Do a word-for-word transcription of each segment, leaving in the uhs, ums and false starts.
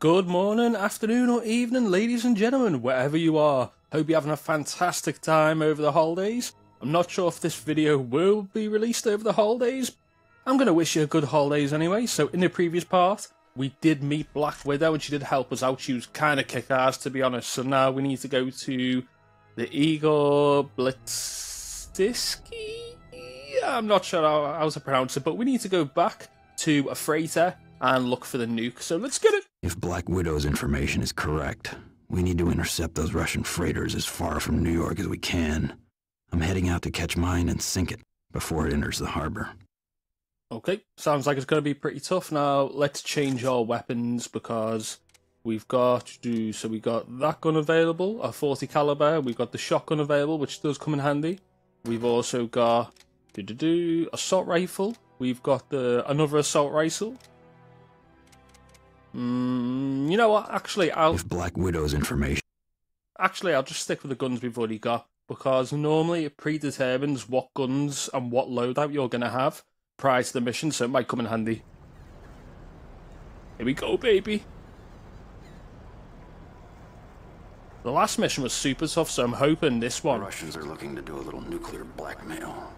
Good morning, afternoon or evening, ladies and gentlemen, wherever you are. Hope you're having a fantastic time over the holidays. I'm not sure if this video will be released over the holidays. I'm going to wish you a good holidays anyway. So in the previous part, we did meet Black Widow and she did help us out. She was kind of kick-ass, to be honest. So now we need to go to the Eagle Blitzski? I'm not sure how, how to pronounce it, but we need to go back to a freighter and look for the nuke. So let's get it. If Black Widow's information is correct, we need to intercept those Russian freighters as far from New York as we can. I'm heading out to catch mine and sink it before it enters the harbor. Okay, sounds like it's going to be pretty tough. Now let's change our weapons because we've got to do, so we got that gun available, a forty caliber. We've got the shotgun available, which does come in handy. We've also got do do do assault rifle. We've got the another assault rifle. Mm, you know what? Actually, I'll. If Black Widow's information. Actually, I'll just stick with the guns we've already got, because normally it predetermines what guns and what loadout you're going to have prior to the mission, so it might come in handy. Here we go, baby. The last mission was super tough, so I'm hoping this one. The Russians are looking to do a little nuclear blackmail.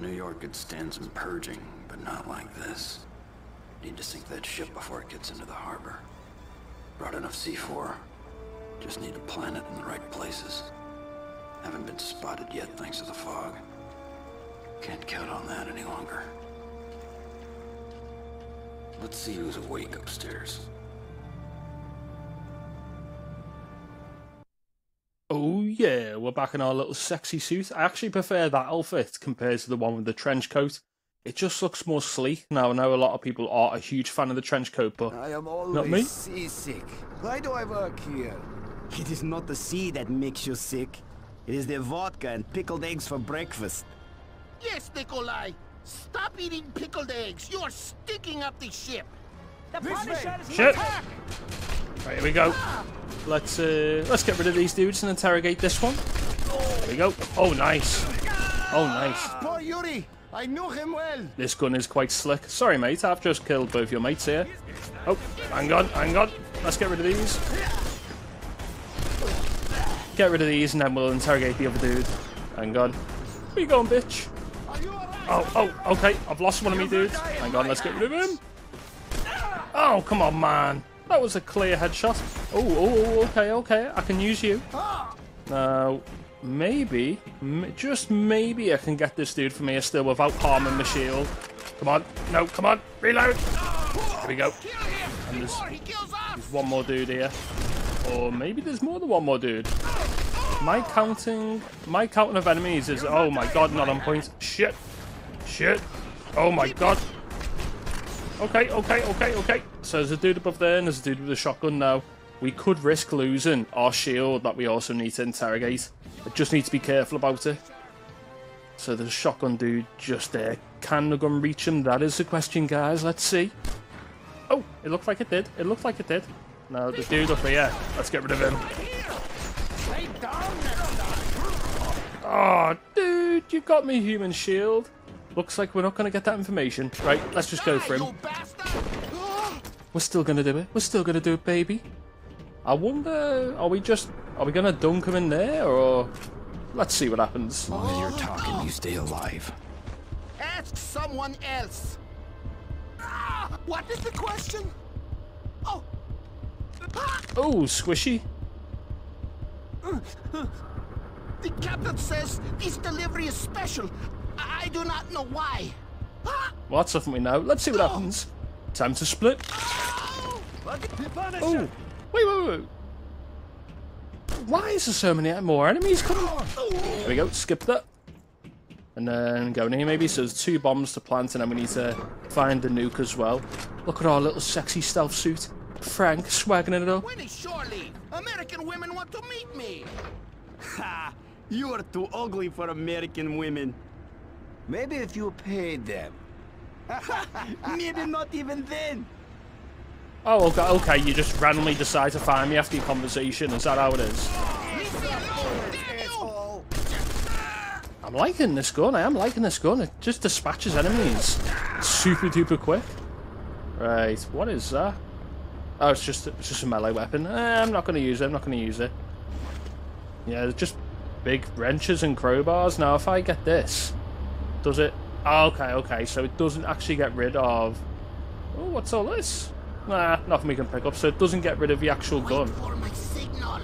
New York could stand some purging, but not like this. Need to sink that ship before it gets into the harbor. Brought enough C four. Just need to plant it in the right places. Haven't been spotted yet thanks to the fog. Can't count on that any longer. Let's see who's awake upstairs. Oh yeah, we're back in our little sexy suit. I actually prefer that outfit compared to the one with the trench coat. It just looks more sleek. Now, I know a lot of people are a huge fan of the trench coat, but I am always not me. Seasick. Why do I work here? It is not the sea that makes you sick. It is the vodka and pickled eggs for breakfast. Yes, Nikolai. Stop eating pickled eggs. You are stinking up the ship. The Punisher is here. Right, here we go. Let's uh, let's get rid of these dudes and interrogate this one. There we go. Oh, nice. Oh, nice. Poor Yuri. I knew him well. This gun is quite slick. Sorry, mate, I've just killed both your mates here. Oh, hang on, hang on. Let's get rid of these. Get rid of these, and then we'll interrogate the other dude. Hang on. Where you going, bitch? Oh, oh, okay. I've lost one of me dudes. Hang on, let's get rid of him. Oh, come on, man. That was a clear headshot. Oh, oh, okay, okay. I can use you. Now... Maybe, just maybe I can get this dude from here still without harming my shield. Come on, no, come on, reload! There we go. And there's, there's one more dude here. Or maybe there's more than one more dude. My counting, my counting of enemies is, oh my god, not on point. Shit, shit, oh my god. Okay, okay, okay, okay. So there's a dude above there and there's a dude with a shotgun now. We could risk losing our shield that we also need to interrogate. I just need to be careful about it. So there's a shotgun dude just there. Can the gun reach him? That is the question, guys. Let's see. Oh, it looked like it did. It looked like it did. Now the dude up here. Let's get rid of him. Oh, dude, you got me, human shield. Looks like we're not going to get that information. Right, let's just go for him. We're still going to do it. We're still going to do it, baby. I wonder, are we just, are we gonna dunk him in there, or let's see what happens. As long as you're talking, you stay alive. Ask someone else. Ah, what is the question? Oh, oh, squishy. The captain says this delivery is special. I do not know why. What's well, up me now? Let's see what happens. Time to split. Oh. Wait, wait, wait. Why is there so many more enemies? Come on. There we go. Skip that. And then go in here maybe. So there's two bombs to plant and then we need to find the nuke as well. Look at our little sexy stealth suit. Frank swagging it up. Winnie, surely. American women want to meet me. Ha! You are too ugly for American women. Maybe if you paid them. Maybe not even then. Oh, okay, okay, you just randomly decide to find me after your conversation. Is that how it is? I'm liking this gun. I am liking this gun. It just dispatches enemies super duper quick. Right, what is that? Oh, it's just it's just a melee weapon. Eh, I'm not going to use it. I'm not going to use it. Yeah, it's just big wrenches and crowbars. Now, if I get this, does it? Oh, okay, okay. So it doesn't actually get rid of. Oh, what's all this? Nah, nothing we can pick up. So it doesn't get rid of the actual gun. Wait for my signal.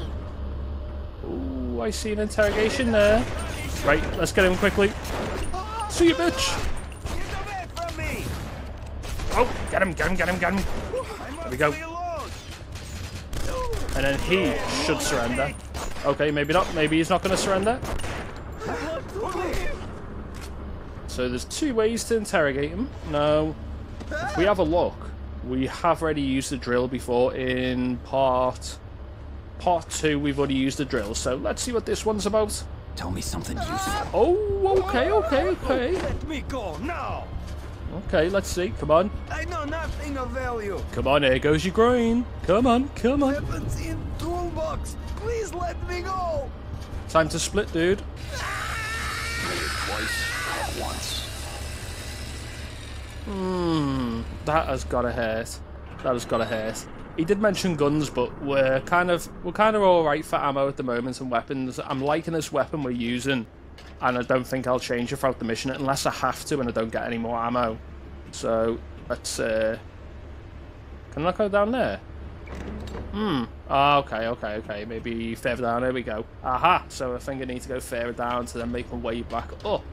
Ooh, I see an interrogation there. Right, let's get him quickly. See you, bitch. Get away from me. Oh, get him, get him, get him, get him. There we go. And then he should surrender. Okay, maybe not. Maybe he's not going to surrender. So there's two ways to interrogate him. Now, if we have a look, we have already used the drill before in part part two. We've already used the drill. So let's see what this one's about. Tell me something useful. Oh, okay, okay, okay. Let me go now. Okay, let's see. Come on. I know nothing of value. Come on, here goes your groin. Come on, come on. Weapons in toolbox. Please let me go. Time to split, dude. Twice, not once. Hmm. That has gotta hurt. That has gotta hurt. He did mention guns, but we're kind of we're kind of all right for ammo at the moment and weapons. I'm liking this weapon we're using. And I don't think I'll change it throughout the mission unless I have to and I don't get any more ammo. So, let's, uh... can I go down there? Hmm. Oh, okay, okay, okay. Maybe further down. There we go. Aha! So I think I need to go further down to then make my way back up.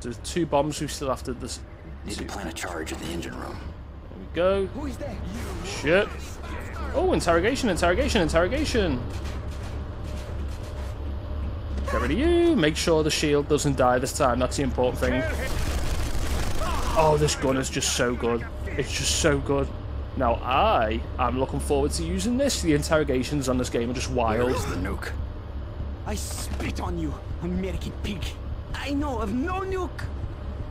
There's two bombs we still have to... This need to plant a charge in the engine room. There we go. Who is that? Shit. Oh, interrogation, interrogation, interrogation! Get rid of you. Make sure the shield doesn't die this time. That's the important thing. Oh, this gun is just so good. It's just so good. Now, I am looking forward to using this. The interrogations on this game are just wild. Where is the nuke? I spit on you, American pig. I know of no nuke.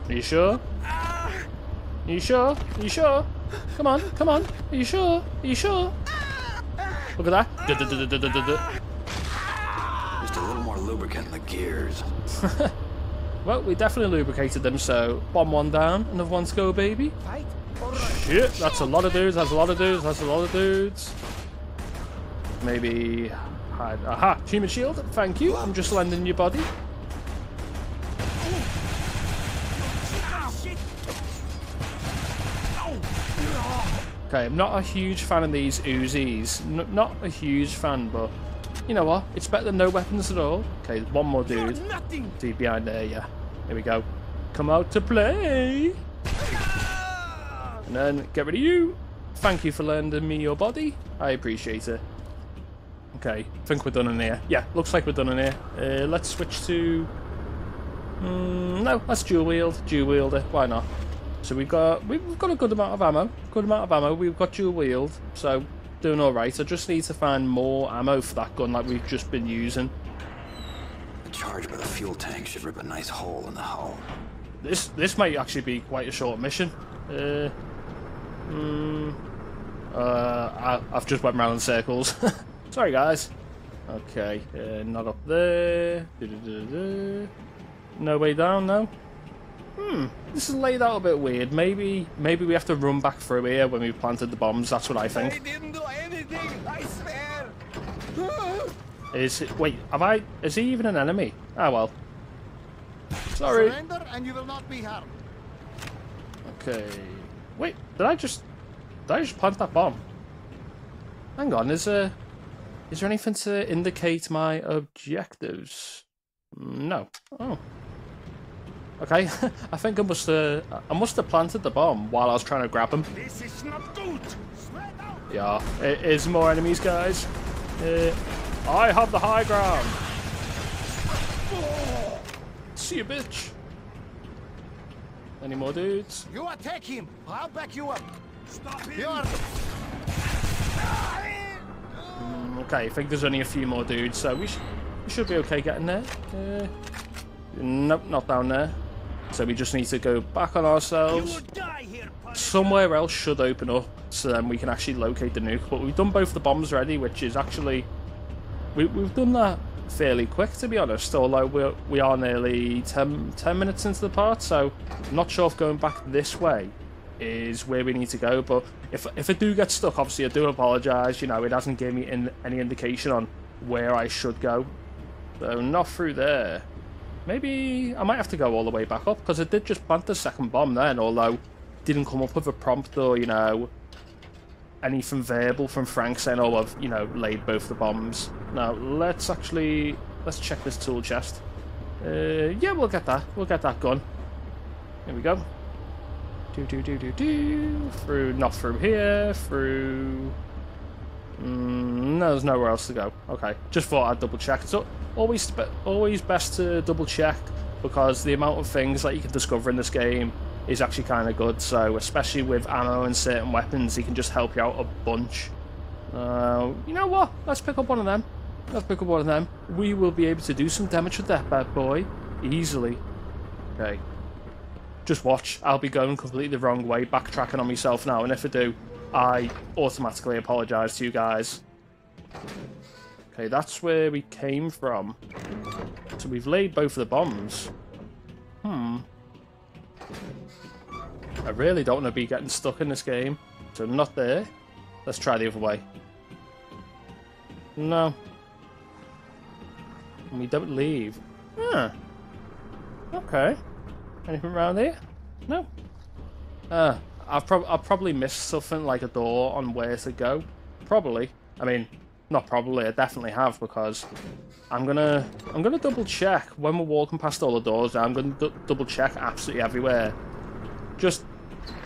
Are you sure? Are you sure? Are you sure? Come on, come on. Are you sure? Are you sure? Look at that. A little more lubricant in the gears. Well, we definitely lubricated them, so bomb one down, another one to go, baby. Shit, that's a lot of dudes, that's a lot of dudes, that's a lot of dudes. Maybe hide. Aha, human shield, thank you. I'm just landing your body. Okay, I'm not a huge fan of these Uzis. N not a huge fan, but you know what? It's better than no weapons at all. Okay, one more dude. Dude behind there, yeah. Here we go. Come out to play. And then get rid of you. Thank you for lending me your body. I appreciate it. Okay, I think we're done in here. Yeah, looks like we're done in here. Uh, let's switch to... Mm, no, that's dual wield. Dual wielder. Why not? So we've got we've got a good amount of ammo. Good amount of ammo. We've got dual wield. So... doing alright. I just need to find more ammo for that gun like we've just been using. The charge by the fuel tank should rip a nice hole in the hull. This this might actually be quite a short mission. Uh, mm, uh, I, I've just went round in circles. Sorry guys. Okay, uh, not up there. Du-du-du-du-du. No way down now. Hmm, this is laid out a bit weird. Maybe maybe we have to run back through here when we planted the bombs. That's what I think. I didn't do anything, I swear. Is it, wait, am I is he even an enemy? Ah well. Sorry. Surrender and you will not be harmed. Okay. Wait, did I just did I just plant that bomb? Hang on, is uh is there anything to indicate my objectives? No. Oh. Okay, I think I must have uh, I must have planted the bomb while I was trying to grab him. This is not good. Yeah, it is more enemies, guys. Uh, I have the high ground. Oh. See you, bitch. Any more dudes? You attack him. I'll back you up. Stop him. You are... mm, okay, I think there's only a few more dudes, so we, sh we should be okay getting there. Uh, nope, not down there. So we just need to go back on ourselves. Somewhere else should open up, so then we can actually locate the nuke. But we've done both the bombs already, which is actually... We, we've done that fairly quick, to be honest. Although we're, we are nearly ten, ten minutes into the part, so I'm not sure if going back this way is where we need to go. But if, if I do get stuck, obviously I do apologise. You know, it hasn't given me in, any indication on where I should go. So not through there. Maybe I might have to go all the way back up, because I did just plant the second bomb then, although didn't come up with a prompt or, you know, anything verbal from Frank saying, oh, I've, you know, laid both the bombs. Now, let's actually, let's check this tool chest. Uh, yeah, we'll get that. We'll get that gun. Here we go. Do, do, do, do, do. Through, not through here, through... Mm, no, there's nowhere else to go. Okay, just thought I'd double check. It's always, always best to double check, because the amount of things that you can discover in this game is actually kind of good. So especially with ammo and certain weapons, he can just help you out a bunch. Uh, you know what? Let's pick up one of them. Let's pick up one of them. We will be able to do some damage with that bad boy easily. Okay. Just watch. I'll be going completely the wrong way, backtracking on myself now, and if I do, I automatically apologise to you guys. Okay, that's where we came from. So we've laid both of the bombs. Hmm. I really don't want to be getting stuck in this game. So I'm not there. Let's try the other way. No. And we don't leave. Huh. Okay. Anything around here? No. Uh, I've, prob I've probably missed something like a door on where to go. Probably. I mean, not probably. I definitely have, because I'm gonna I'm gonna double check when we're walking past all the doors. I'm gonna d double check absolutely everywhere. Just,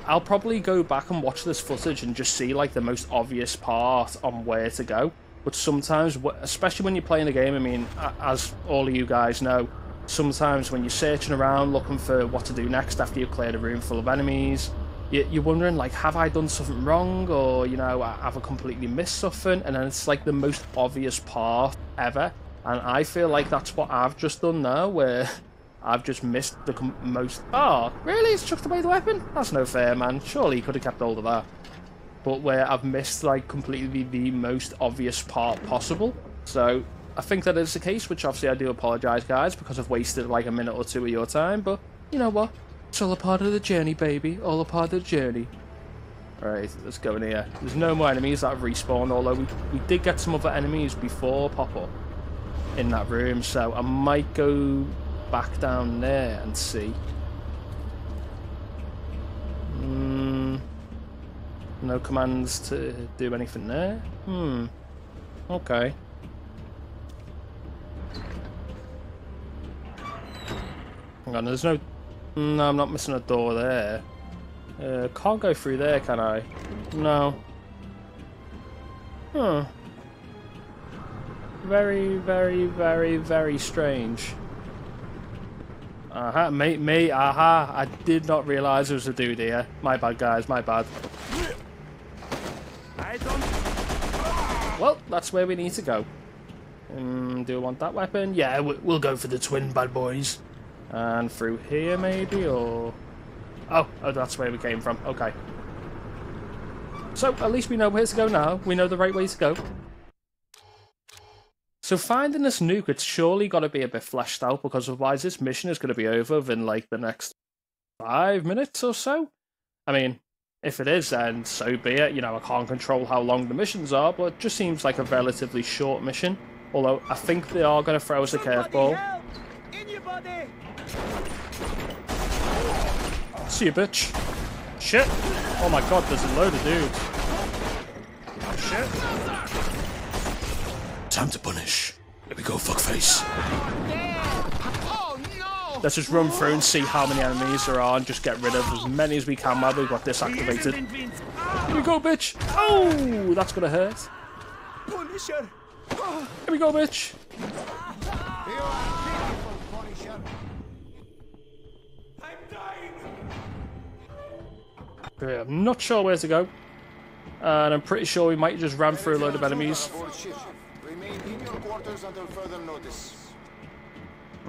I'll probably go back and watch this footage and just see like the most obvious part on where to go. But sometimes, especially when you're playing a game, I mean, as all of you guys know, sometimes when you're searching around looking for what to do next after you've cleared a room full of enemies, you're wondering like, have I done something wrong, or, you know, have I completely missed something? And then it's like the most obvious path ever. And I feel like that's what I've just done now, where I've just missed the com most... Oh, really? It's chucked away the weapon? That's no fair, man. Surely you could have kept hold of that. But where I've missed, like, completely the most obvious part possible. So, I think that is the case, which obviously I do apologise, guys, because I've wasted, like, a minute or two of your time. But, you know what? It's all a part of the journey, baby. All a part of the journey. Alright, let's go in here. There's no more enemies that have respawned, although we, we did get some other enemies before pop-up in that room. So, I might go... back down there and see. Mm, no commands to do anything there. Hmm. Okay. Hang on, there's no... No, I'm not missing a door there. Uh, can't go through there, can I? No. Huh. Very, very, very, very strange. Aha, uh-huh, mate, mate, aha, uh-huh. I did not realise there was a dude here. My bad, guys, my bad. I don't... Well, that's where we need to go. Um, do I want that weapon? Yeah, we'll go for the twin bad boys. And through here, maybe, or... Oh, oh, that's where we came from, okay. So, at least we know where to go now. We know the right way to go. So finding this nuke, it's surely got to be a bit fleshed out, because otherwise this mission is going to be over within like the next five minutes or so. I mean, if it is, then so be it. You know, I can't control how long the missions are, but it just seems like a relatively short mission. Although, I think they are going to throw us a curveball. See you, bitch. Shit. Oh my god, there's a load of dudes. Oh, shit. Time to punish. Here we go, fuckface. Oh, no. Let's just run through and see how many enemies there are and just get rid of as many as we can while we've got this activated. Here we go, bitch. Oh, that's gonna hurt. Punisher. Here we go, bitch. I'm dying. Okay, I'm not sure where to go. And I'm pretty sure we might just ram through a load of enemies. In your quarters until further notice.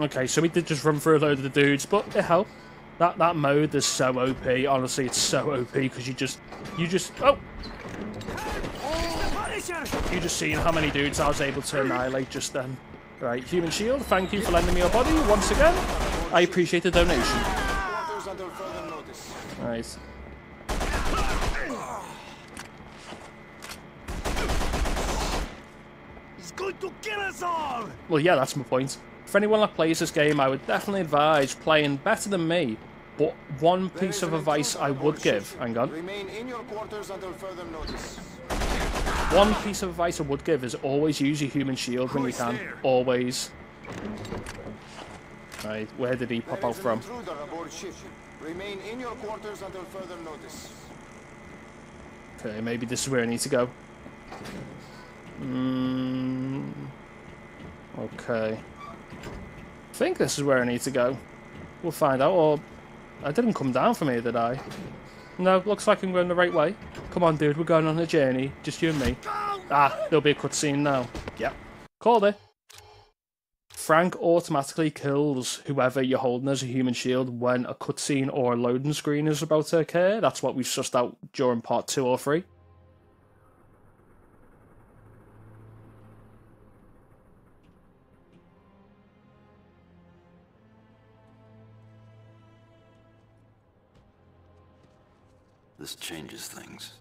Okay, so we did just run through a load of the dudes, but it helped. That that mode is so O P. Honestly, it's so O P because you just you just oh, you just seen how many dudes I was able to annihilate just then. Right, human shield. Thank you for lending me your body once again. I appreciate the donation. Right. going to kill us all! Well, yeah, that's my point. For anyone that plays this game, I would definitely advise playing better than me, but one piece of advice I would give, hang on. Remain in your quarters until further notice. One piece of advice I would give is always use your human shield when you can. Always. Right, where did he pop out from? Remain in your quarters until further notice. Okay, maybe this is where I need to go. Mm, okay. I think this is where I need to go. We'll find out. Or I didn't come down from here, did I? No, looks like I'm going the right way. Come on, dude, we're going on a journey. Just you and me. Ah, there'll be a cutscene now. Yep. Called it. Frank automatically kills whoever you're holding as a human shield when a cutscene or a loading screen is about to occur. That's what we've sussed out during part two or three. This changes things.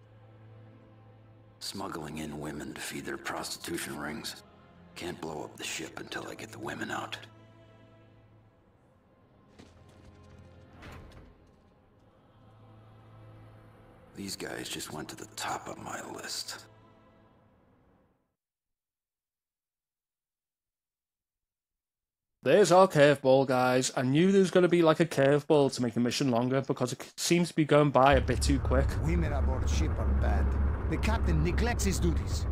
Smuggling in women to feed their prostitution rings. Can't blow up the ship until I get the women out. These guys just went to the top of my list. There's our curveball, guys. I knew there was going to be like a curveball to make the mission longer because it seems to be going by a bit too quick. Women aboard ship are bad. The captain neglects his duties.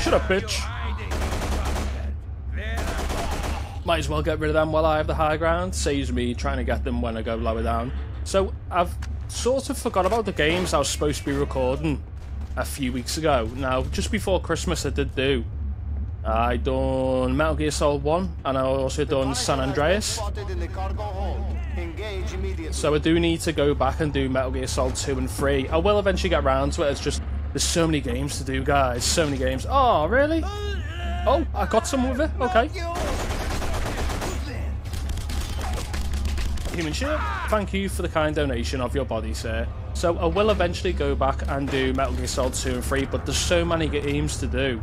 Shut up, bitch. Might as well get rid of them while I have the high ground. Saves me trying to get them when I go lower down. So I've sort of forgot about the games I was supposed to be recording a few weeks ago. Now, just before Christmas, I did do. I done Metal Gear Solid one, and I also done San Andreas. So I do need to go back and do Metal Gear Solid two and three. I will eventually get around to it. It's just there's so many games to do, guys. So many games. Oh, really? Oh, I got some with it. Okay. Human shield, thank you for the kind donation of your body, sir. So I will eventually go back and do Metal Gear Solid two and three, but there's so many games to do.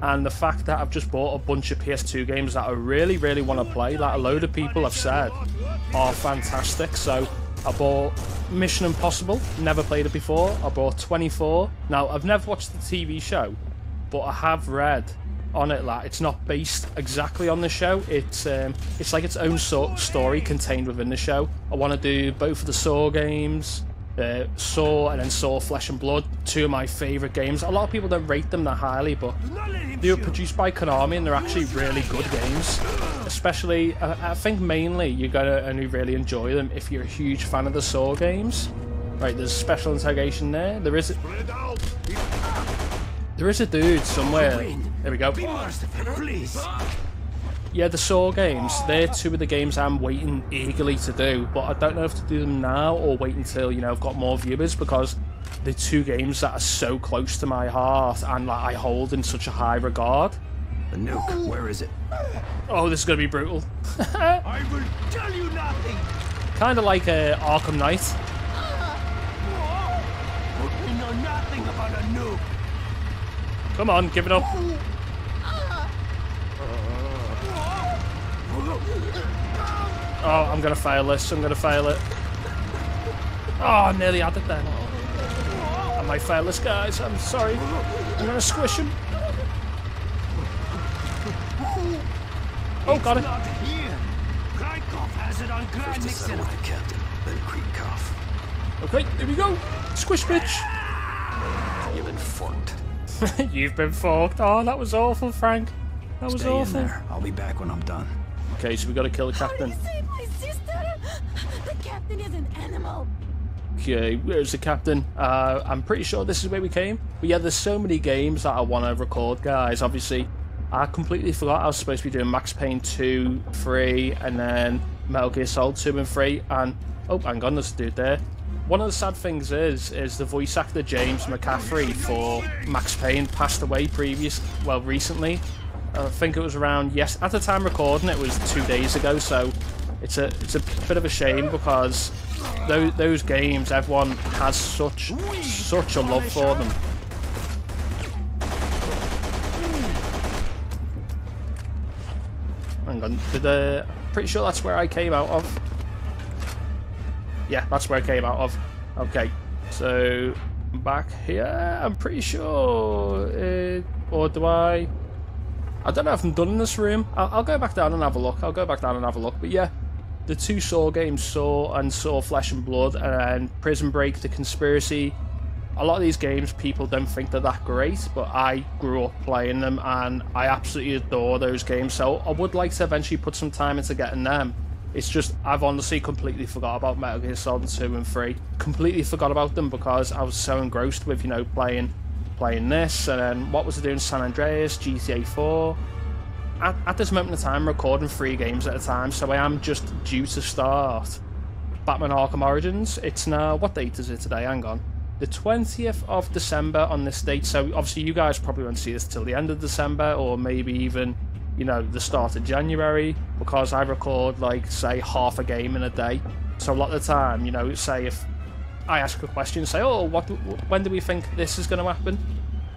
And the fact that I've just bought a bunch of P S two games that I really, really want to play, that a load of people have said are fantastic. So I bought Mission Impossible, never played it before. I bought twenty-four. Now, I've never watched the T V show, but I have read on it that it's not based exactly on the show. It's um, it's like its own sort of story contained within the show. I want to do both of the Saw games. Uh, Saw and then Saw: Flesh and Blood, two of my favourite games. A lot of people don't rate them that highly, but they were produced by Konami and they're actually really good games. Especially, uh, I think mainly you're going to only really enjoy them if you're a huge fan of the Saw games. Right, there's special interrogation there. There is a, there is a dude somewhere. There we go. Yeah, the Saw games, they're two of the games I'm waiting eagerly to do, but I don't know if to do them now or wait until, you know, I've got more viewers, because they're two games that are so close to my heart and that I hold in such a high regard. The nuke, where is it? Oh, this is going to be brutal. I will tell you nothing! Kind of like uh, Arkham Knight. We know nothing about a nuke. Come on, give it up. Oh, I'm gonna fail this. I'm gonna fail it. Oh, I nearly had it then. I might fail this, guys. I'm sorry. I'm gonna squish him. Oh, got it. Krikov has it on ground. Captain, then Krikov. Okay, here we go. Squish, bitch. You've been forked. You've been forked. Oh, that was awful, Frank. That was Stay awful. In there. I'll be back when I'm done. Okay, so we gotta kill the captain. How did you save my sister? The captain is an animal. Okay, where's the captain? Uh, I'm pretty sure this is where we came. But yeah, there's so many games that I want to record, guys. Obviously, I completely forgot I was supposed to be doing Max Payne two, three, and then Metal Gear Solid two and three. And oh, hang on, there's a dude there. One of the sad things is, is the voice actor James McCaffrey for Max Payne passed away previous, well, recently. I think it was around, yes, at the time recording it was two days ago, so it's a it's a bit of a shame because those, those games, everyone has such such a love for them. hang on. Did, uh, pretty sure that's where I came out of. Yeah, that's where I came out of. Okay, so back here, I'm pretty sure. Uh, or do I? I don't know if I'm done in this room. I'll, I'll go back down and have a look. I'll go back down and have a look. But yeah, the two Saw games, Saw and Saw Flesh and Blood, and Prison Break: The Conspiracy. A lot of these games, people don't think they're that great, but I grew up playing them and I absolutely adore those games. So I would like to eventually put some time into getting them. It's just I've honestly completely forgot about Metal Gear Solid two and three. Completely forgot about them because I was so engrossed with, you know, playing playing this. And then what was I doing? San Andreas, G T A four. At, at this moment in time, I'm recording three games at a time, so I am just due to start Batman Arkham Origins. It's now, what date is it today? Hang on. The twentieth of December on this date, so obviously you guys probably won't see this till the end of December, or maybe even, you know, the start of January, because I record, like, say, half a game in a day. So a lot of the time, you know, say if I ask a question, say, oh, what, when do we think this is going to happen?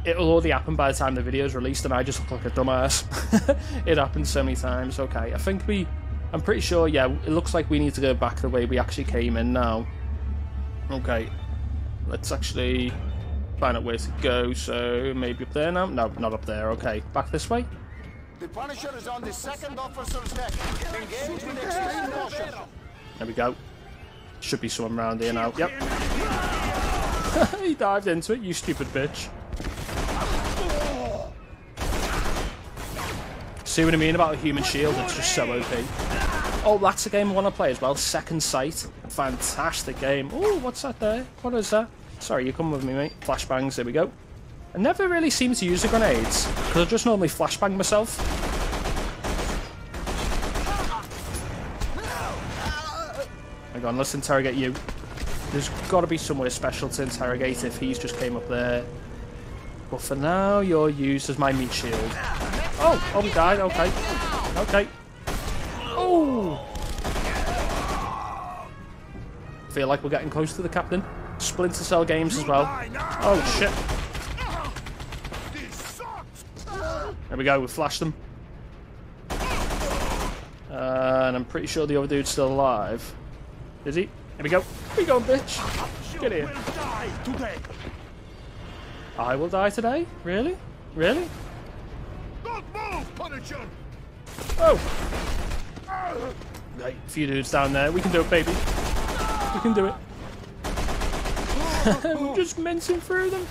It'll already happen by the time the video is released, and I just look like a dumbass. It happens so many times. Okay, I think we, I'm pretty sure, yeah, it looks like we need to go back the way we actually came in now. Okay. Let's actually find out where to go, so maybe up there now? No, not up there, okay. Back this way? The Punisher is on the second officer's deck. Engage with extreme caution. There we go. Should be someone round here now. Yep. He dived into it, you stupid bitch. See what I mean about a human shield? It's just so O P. Oh, that's a game I want to play as well. Second Sight. Fantastic game. Oh, what's that there? What is that? Sorry, you come with me, mate. Flashbangs, there we go. I never really seem to use the grenades, because I just normally flashbang myself. Hang on, let's interrogate you. There's got to be somewhere special to interrogate if he's just came up there. But for now, you're used as my meat shield. Oh, oh, we died, okay. Okay. Oh! Feel like we're getting close to the captain. Splinter Cell games as well. Oh shit. There we go, we flashed them. Uh, and I'm pretty sure the other dude's still alive. Is he? Here we go. Here we go, bitch. Get here. I will die today? Really? Really? Don't move, Punisher! Oh! Right, a few dudes down there. We can do it, baby. We can do it. We're just mincing through them.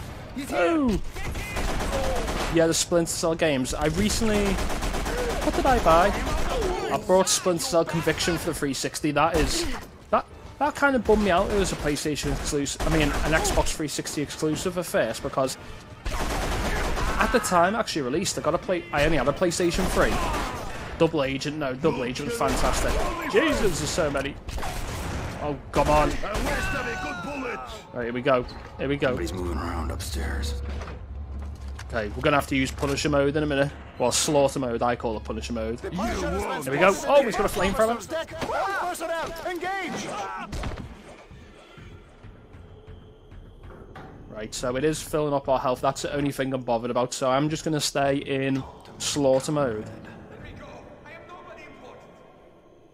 Oh. Yeah, the Splinter Cell games. I recently... What did I buy? I bought Splinter Cell Conviction for the three sixty. That is... That that kind of bummed me out. It was a PlayStation exclusive. I mean, an Xbox three sixty exclusive at first, because... At the time, actually released, I got a play... I only had a PlayStation three. Double Agent. No, Double Agent was fantastic. Jesus, there's so many... Oh, come on. Right, here we go. Here we go. He's moving around upstairs. Okay, we're going to have to use Punisher mode in a minute. Well, Slaughter mode, I call it Punisher mode. There we go. Oh, he's got a flamethrower. Engage. Right, so it is filling up our health. That's the only thing I'm bothered about. So I'm just going to stay in Slaughter mode.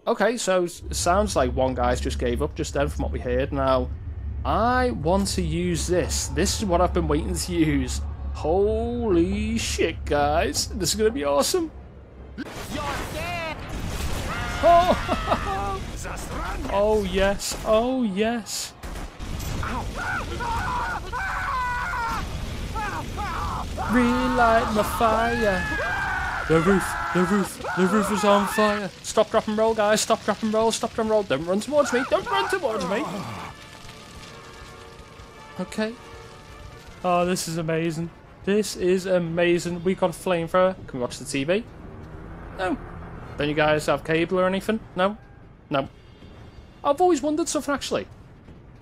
Okay, so it sounds like one guy's just gave up just then from what we heard. Now, I want to use this. This is what I've been waiting to use. Holy shit, guys. This is going to be awesome. Oh. Oh, yes. Oh, yes. Relight my fire. The roof. The roof, the roof is on fire. Stop, drop and roll, guys. Stop, drop and roll. Stop, drop and roll. Don't run towards me. Don't run towards me. Okay. Oh, this is amazing. This is amazing. We got a flamethrower. Can we watch the T V? No. Don't you guys have cable or anything? No? No. I've always wondered something, actually.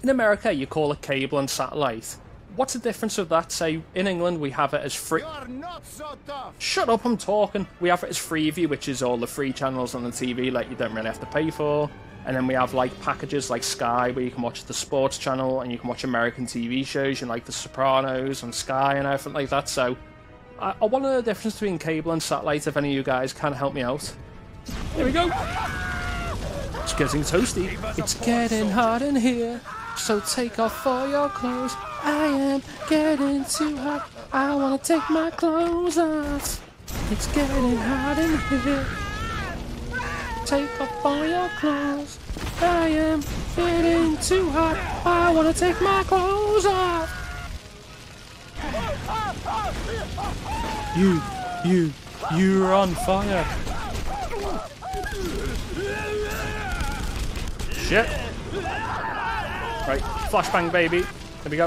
In America, you call it cable and satellite. What's the difference of that? Say, in England, we have it as free... You're not so tough. Shut up, I'm talking. We have it as Freeview, which is all the free channels on the T V, like, you don't really have to pay for. And then we have, like, packages like Sky, where you can watch the sports channel, and you can watch American T V shows, you know, like The Sopranos, on Sky, and everything like that. So, I, I want to know the difference between cable and satellite, if any of you guys can help me out. There we go. It's getting toasty. It's getting hot in here, so take off all your clothes. I am getting too hot. I want to take my clothes off. It's getting hot in here. Take off all your clothes. I am getting too hot. I want to take my clothes off. You, you, you're on fire. Shit. Right, flashbang baby. There we go.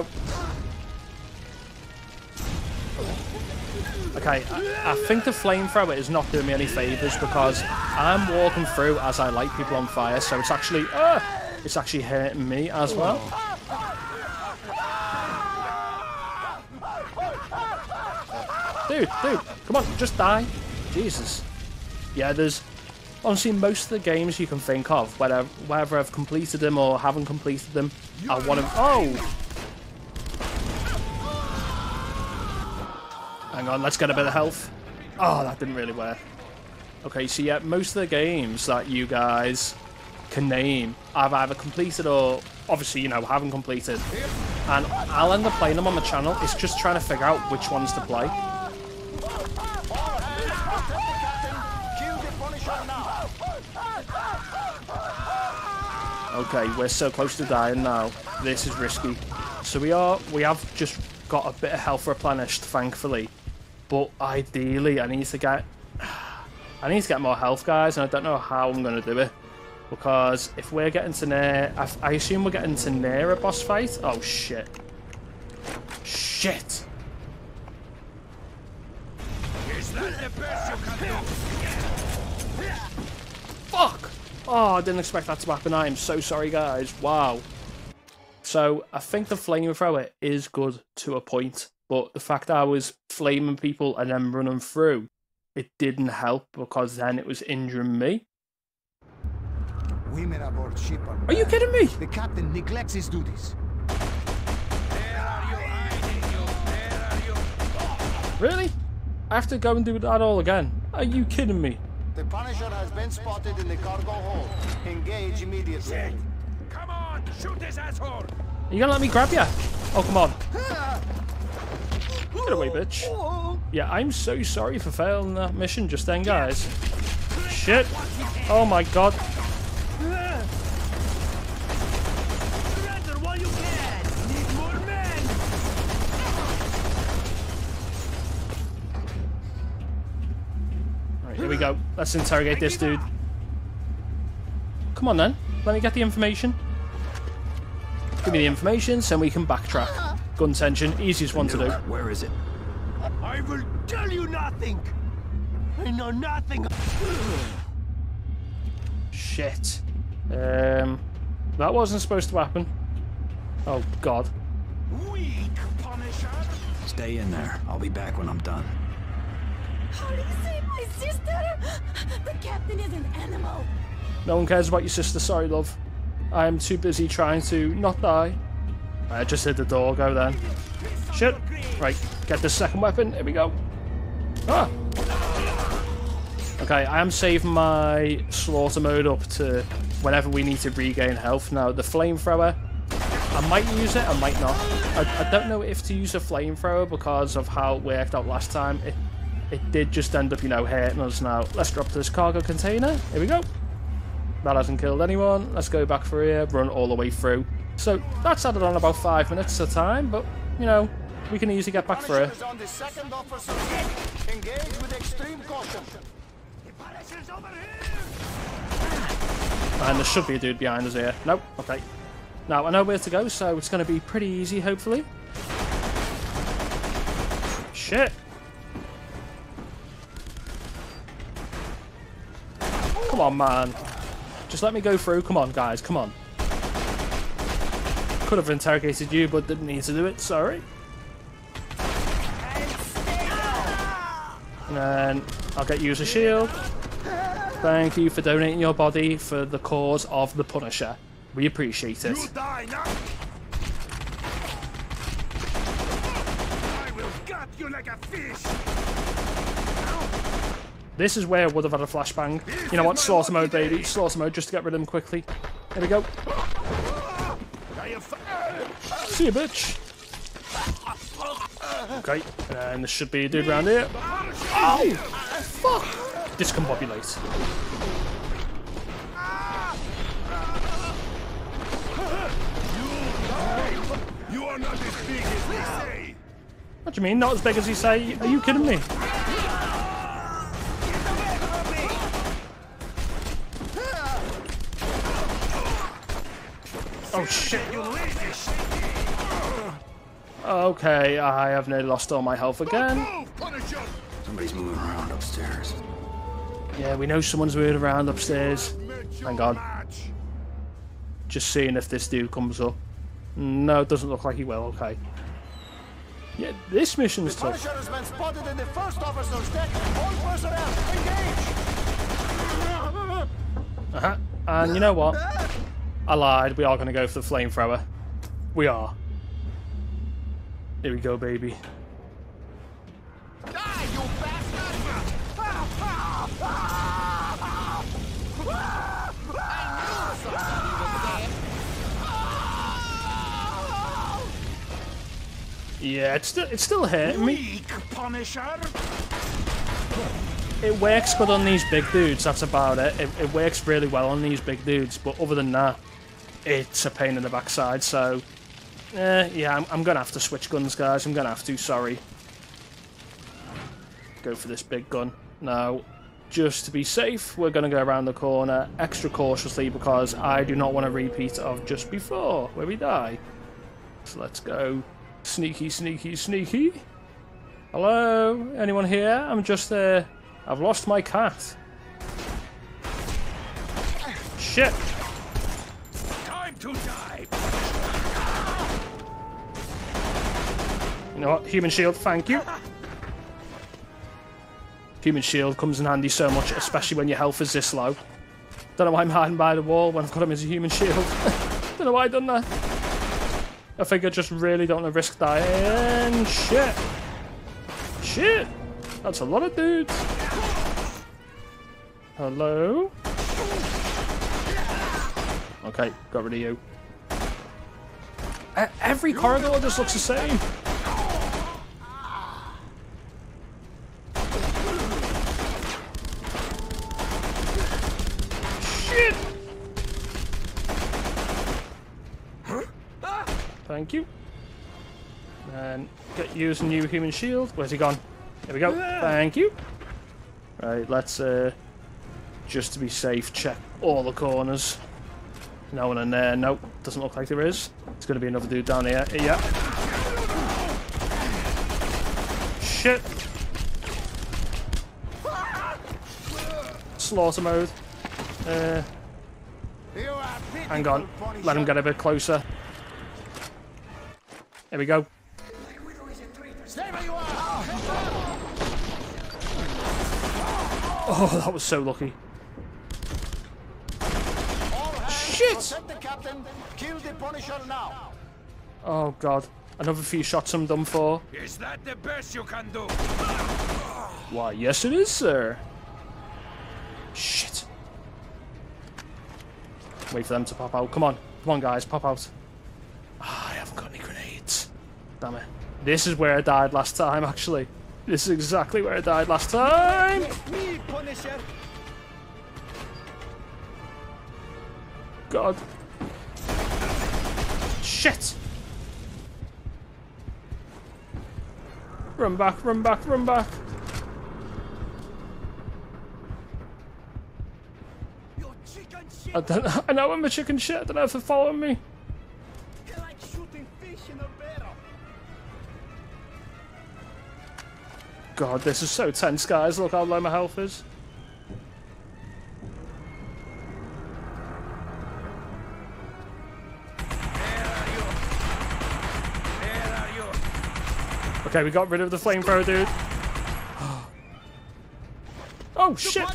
Okay, I, I think the flamethrower is not doing me any favours because I'm walking through as I light people on fire, so it's actually, uh, it's actually hurting me as well. Dude, dude, come on, just die. Jesus. Yeah, there's... Honestly, most of the games you can think of, whether, whether I've completed them or haven't completed them, I want to... Oh! Hang on, let's get a bit of health. Oh, that didn't really work. Okay, so yeah, most of the games that you guys can name, I've either completed or... Obviously, you know, haven't completed. And I'll end up playing them on the channel. It's just trying to figure out which ones to play. Okay, we're so close to dying now. This is risky. So we are, we have just got a bit of health replenished, thankfully. But ideally, I need to get, I need to get more health, guys, and I don't know how I'm going to do it. Because if we're getting to near, I, I assume we're getting to near a boss fight. Oh, shit. Shit. Is that the best you can do? Fuck. Oh, I didn't expect that to happen. I am so sorry, guys. Wow. So, I think the flamethrower is good to a point, but the fact that I was flaming people and then running through, it didn't help because then it was injuring me. Women aboard ship are bad. Are you kidding me? The captain neglects his duties. Where are you hiding, you? Where are you? Oh. Really? I have to go and do that all again? Are you kidding me? The Punisher has been spotted in the cargo hold. Engage immediately. Shit. Come on, shoot this asshole! Are you gonna let me grab you? Oh, come on. Get away, bitch. Yeah, I'm so sorry for failing that mission just then, guys. Shit. Oh my god. Surrender while you can. Need more men. Alright, here we go. Let's interrogate this dude. Come on then. Let me get the information. Give me the information so we can backtrack. Gun tension, easiest one to do. Where is it? I will tell you nothing. I know nothing. Shit. Um, that wasn't supposed to happen. Oh God. Weak Punisher. Stay in there. I'll be back when I'm done. How do you save my sister? The captain is an animal. No one cares about your sister. Sorry, love. I am too busy trying to not die. I just hit the door. Go then. Shit. Right. Get the second weapon. Here we go. Ah. Okay, I am saving my slaughter mode up to whenever we need to regain health. Now, the flamethrower, I might use it, I might not. I, I don't know if to use a flamethrower because of how it worked out last time. It, it did just end up, you know, hurting us now. Let's drop this cargo container. Here we go. That hasn't killed anyone. Let's go back through here, run all the way through. So, that's added on about five minutes at a time, but, you know, we can easily get back through it. Engage with extreme caution. And there should be a dude behind us here. Nope. Okay. Now I know where to go, so it's going to be pretty easy, hopefully. Shit. Come on, man. Just let me go through. Come on, guys. Come on. Could have interrogated you, but didn't need to do it. Sorry. And then I'll get you as a shield. Thank you for donating your body for the cause of the Punisher. We appreciate it. You die now. I will gut you like a fish. This is where I would have had a flashbang. You know what? Slaughter mode, baby. Slaughter mode, just to get rid of them quickly. There we go. See you, bitch. Okay, and there should be a dude round here. Oh! Fuck! Discombobulate. You are not as big as they say. What do you mean, not as big as you say? Are you kidding me? Oh shit! Okay, I have nearly lost all my health again. Somebody's moving around upstairs. Yeah, we know someone's moving around upstairs. Hang on. Just seeing if this dude comes up. No, it doesn't look like he will. Okay. Yeah, this mission's tough. The Punisher has been spotted in the first officer's deck. All personnel, engage. Uh huh. And you know what? I lied, we are going to go for the flamethrower. We are. Here we go, baby. Die, you bastard! Yeah, it's still, it's still hurting me. Weak Punisher. It works good on these big dudes, that's about it. It, it works really well on these big dudes, but other than that, it's a pain in the backside, so... Eh, yeah, I'm, I'm going to have to switch guns, guys. I'm going to have to, sorry. Go for this big gun. Now, just to be safe, we're going to go around the corner extra cautiously because I do not want a repeat of just before, where we die. So let's go sneaky, sneaky, sneaky. Hello? Anyone here? I'm just there. Uh, I've lost my cat. Shit! Time to die. You know what? Human shield, thank you. Human shield comes in handy so much, especially when your health is this low. Don't know why I'm hiding by the wall when I've got him as a human shield. Don't know why I've done that. I think I just really don't want to risk dying. Shit! Shit! That's a lot of dudes. Hello? Okay, got rid of you. Uh, every corridor just looks the same. Shit! Thank you. And get using new human shield. Where's he gone? There we go. Thank you. Right, let's, uh, just to be safe, check all the corners. No one in there. Nope, doesn't look like there is. There's going to be another dude down here. Yeah. Shit. Slaughter mode. Uh, hang on. Let him get a bit closer. There we go. Oh, that was so lucky. Right, shit! The captain, kill the Punisher now. Oh god, another few shots I'm done for. Is that the best you can do? Why, yes it is, sir. Shit. Wait for them to pop out. Come on, come on guys, pop out. Oh, I haven't got any grenades. Damn it. This is where I died last time, actually. This is exactly where I died last time! God. Shit! Run back, run back, run back! I don't know, I know I'm a chicken shit, I don't know if they're following me. God, this is so tense, guys. Look how low my health is. Where are you? Where are you? Okay, we got rid of the flamethrower dude. Oh, shit!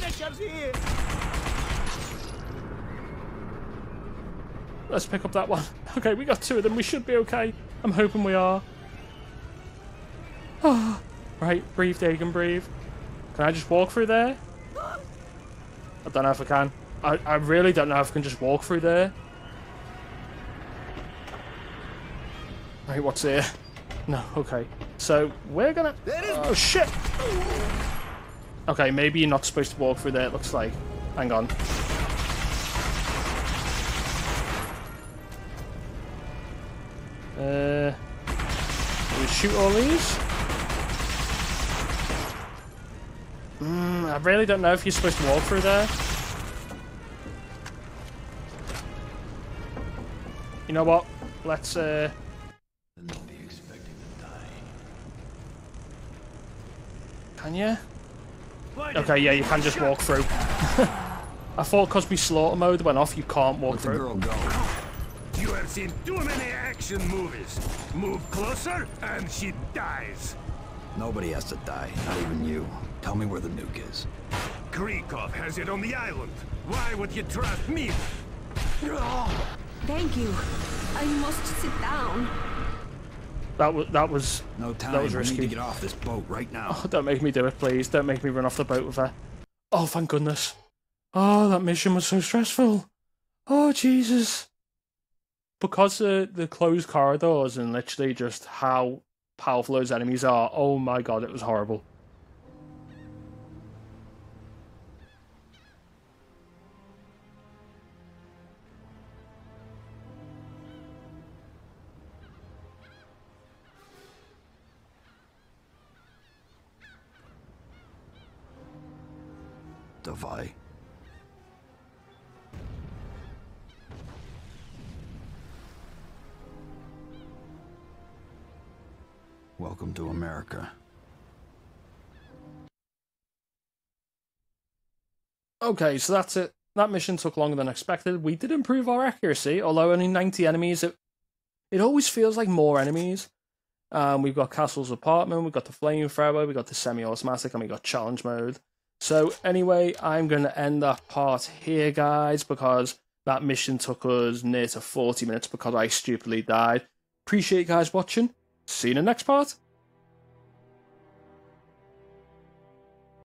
Let's pick up that one. Okay, we got two of them. We should be okay. I'm hoping we are. Oh. Right, breathe, Dagan, breathe. Can I just walk through there? I don't know if I can. I, I really don't know if I can just walk through there. Wait, what's here? No, okay. So, we're gonna... There is... Oh, shit! Okay, maybe you're not supposed to walk through there, it looks like. Hang on. Uh... Do we shoot all these? Mm, I really don't know if you're supposed to walk through there. You know what? Let's, uh... Can you? Okay, yeah, you can just walk through. I thought because we slaughter mode went off, you can't walk Let through. The girl go. You have seen too many action movies. Move closer, and she dies. Nobody has to die, not even you. Tell me where the nuke is. Krikov has it on the island. Why would you trust me? Thank you. I must sit down. That was that was no time. That was risky. We need to get off this boat right now. Oh, don't make me do it, please. Don't make me run off the boat with her. Oh, thank goodness. Oh, that mission was so stressful. Oh, Jesus. Because the the closed corridors and literally just how powerful those enemies are. Oh my God, it was horrible. Devi. Welcome to America. Okay, so that's it. That mission took longer than expected. We did improve our accuracy, although only ninety enemies. It, it always feels like more enemies. Um, we've got Castle's apartment, we've got the flamethrower, we've got the semi-automatic, and we got challenge mode. So anyway, I'm going to end that part here, guys, because that mission took us near to forty minutes because I stupidly died. Appreciate you guys watching. See you in the next part.